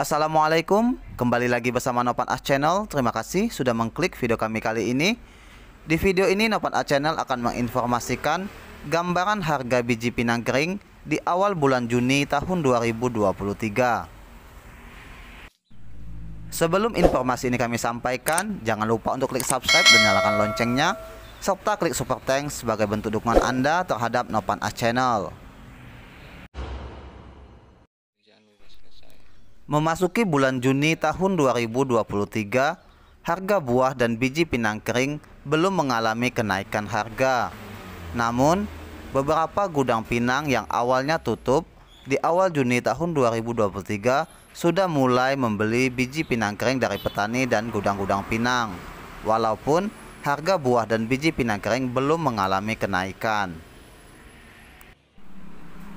Assalamualaikum, kembali lagi bersama Nopan A Channel. Terima kasih sudah mengklik video kami kali ini. Di video ini Nopan A Channel akan menginformasikan gambaran harga biji pinang kering di awal bulan Juni tahun 2023. Sebelum informasi ini kami sampaikan, jangan lupa untuk klik subscribe dan nyalakan loncengnya, serta klik super thanks sebagai bentuk dukungan Anda terhadap Nopan A Channel. Memasuki bulan Juni tahun 2023, harga buah dan biji pinang kering belum mengalami kenaikan harga. Namun, beberapa gudang pinang yang awalnya tutup di awal Juni tahun 2023 sudah mulai membeli biji pinang kering dari petani dan gudang-gudang pinang. Walaupun harga buah dan biji pinang kering belum mengalami kenaikan.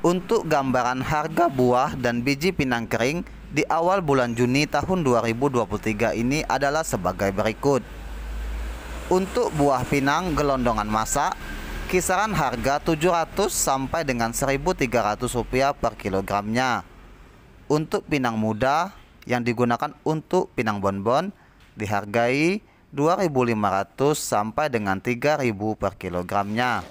Untuk gambaran harga buah dan biji pinang kering di awal bulan Juni tahun 2023 ini adalah sebagai berikut. Untuk buah pinang gelondongan masak, kisaran harga 700 sampai dengan 1.300 rupiah per kilogramnya. Untuk pinang muda yang digunakan untuk pinang bonbon dihargai 2.500 sampai dengan 3.000 per kilogramnya.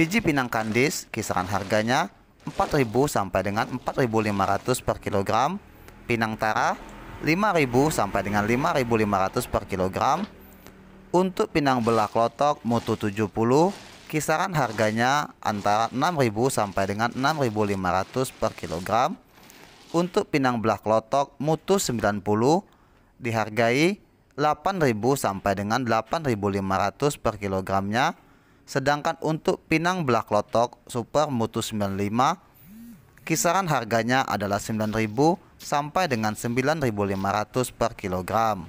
Biji pinang kandis kisaran harganya 4.000 sampai dengan 4.500 per kilogram. Pinang tara 5.000 sampai dengan 5.500 per kilogram. Untuk pinang belah klotok mutu 70 kisaran harganya antara 6.000 sampai dengan 6.500 per kilogram. Untuk pinang belah klotok mutu 90 dihargai 8.000 sampai dengan 8.500 per kilogramnya. Sedangkan untuk pinang belah klotok super mutu 95, kisaran harganya adalah 9.000 sampai dengan 9.500 per kilogram.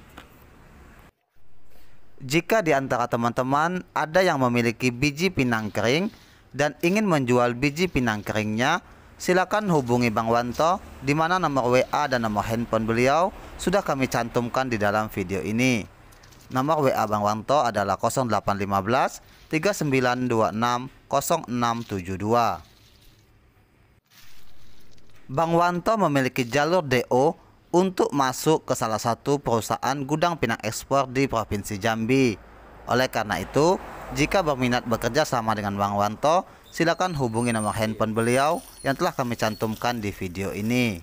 Jika di antara teman-teman ada yang memiliki biji pinang kering dan ingin menjual biji pinang keringnya, silakan hubungi Bang Wanto, di mana nomor WA dan nomor handphone beliau sudah kami cantumkan di dalam video ini. Nomor WA Bang Wanto adalah 0815 3926 0672. Bang Wanto memiliki jalur DO untuk masuk ke salah satu perusahaan gudang pinang ekspor di Provinsi Jambi. Oleh karena itu, jika berminat bekerja sama dengan Bang Wanto, silakan hubungi nomor handphone beliau yang telah kami cantumkan di video ini.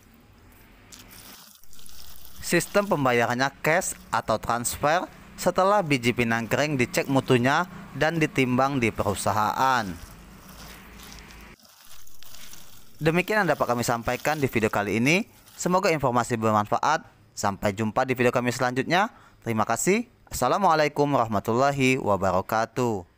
Sistem pembayarannya cash atau transfer setelah biji pinang kering dicek mutunya dan ditimbang di perusahaan. Demikian yang dapat kami sampaikan di video kali ini. Semoga informasi bermanfaat. Sampai jumpa di video kami selanjutnya. Terima kasih. Assalamualaikum warahmatullahi wabarakatuh.